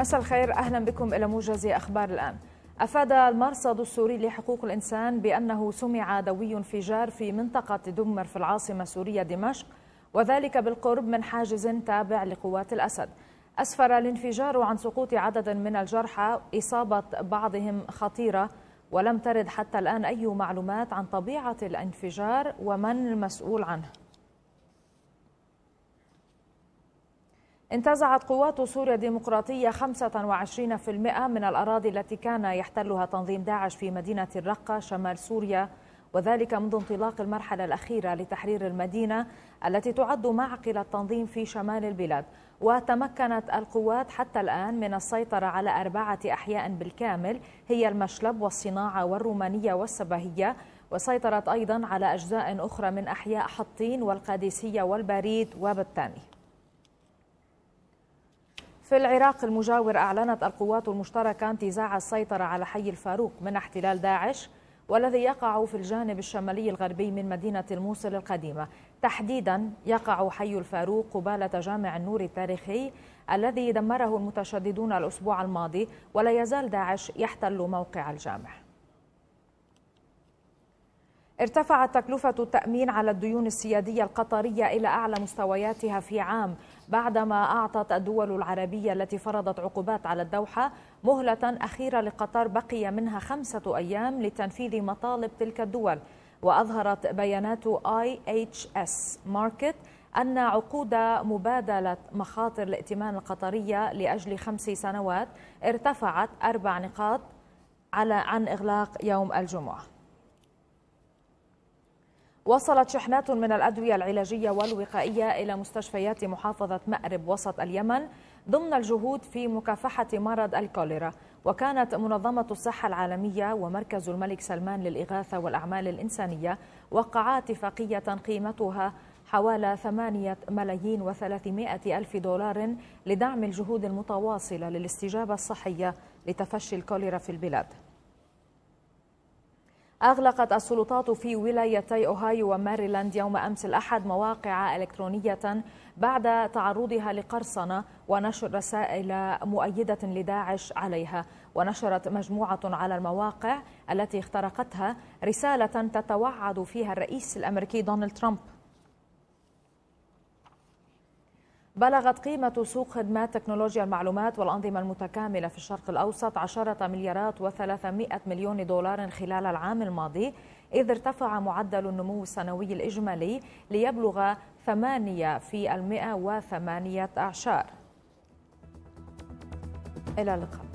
مساء الخير، أهلا بكم إلى موجز أخبار الآن. أفاد المرصد السوري لحقوق الإنسان بأنه سمع دوي انفجار في منطقة دمر في العاصمة السورية دمشق، وذلك بالقرب من حاجز تابع لقوات الأسد. أسفر الانفجار عن سقوط عدد من الجرحى، إصابة بعضهم خطيرة، ولم ترد حتى الآن أي معلومات عن طبيعة الانفجار ومن المسؤول عنه. انتزعت قوات سوريا الديمقراطية 25% من الأراضي التي كان يحتلها تنظيم داعش في مدينة الرقة شمال سوريا، وذلك منذ انطلاق المرحلة الأخيرة لتحرير المدينة التي تعد معقل التنظيم في شمال البلاد. وتمكنت القوات حتى الآن من السيطرة على 4 أحياء بالكامل، هي المشلب والصناعة والرومانية والسبهية، وسيطرت أيضا على أجزاء أخرى من أحياء حطين والقادسية والبريد وبتاني. في العراق المجاور أعلنت القوات المشتركة انتزاع السيطرة على حي الفاروق من احتلال داعش، والذي يقع في الجانب الشمالي الغربي من مدينة الموصل القديمة. تحديدا يقع حي الفاروق قبالة جامع النور التاريخي الذي دمره المتشددون الأسبوع الماضي، ولا يزال داعش يحتل موقع الجامع. ارتفعت تكلفة التأمين على الديون السيادية القطرية إلى أعلى مستوياتها في عام، بعدما أعطت الدول العربية التي فرضت عقوبات على الدوحة مهلة أخيرة لقطر بقي منها 5 أيام لتنفيذ مطالب تلك الدول. وأظهرت بيانات آي إتش إس ماركت أن عقود مبادلة مخاطر الائتمان القطرية لأجل 5 سنوات ارتفعت 4 نقاط عن إغلاق يوم الجمعة. وصلت شحنات من الأدوية العلاجية والوقائية إلى مستشفيات محافظة مأرب وسط اليمن ضمن الجهود في مكافحة مرض الكوليرا. وكانت منظمة الصحة العالمية ومركز الملك سلمان للإغاثة والأعمال الإنسانية وقعا اتفاقية قيمتها حوالي 8,300,000 دولار لدعم الجهود المتواصلة للاستجابة الصحية لتفشي الكوليرا في البلاد. أغلقت السلطات في ولايتي أوهايو وماريلاند يوم أمس الأحد مواقع إلكترونية بعد تعرضها لقرصنة ونشر رسائل مؤيدة لداعش عليها. ونشرت مجموعة على المواقع التي اخترقتها رسالة تتوعد فيها الرئيس الأمريكي دونالد ترامب. بلغت قيمة سوق خدمات تكنولوجيا المعلومات والأنظمة المتكاملة في الشرق الأوسط 10,300,000,000 دولار خلال العام الماضي، إذ ارتفع معدل النمو السنوي الإجمالي ليبلغ 8% و8 أعشار. إلى اللقاء.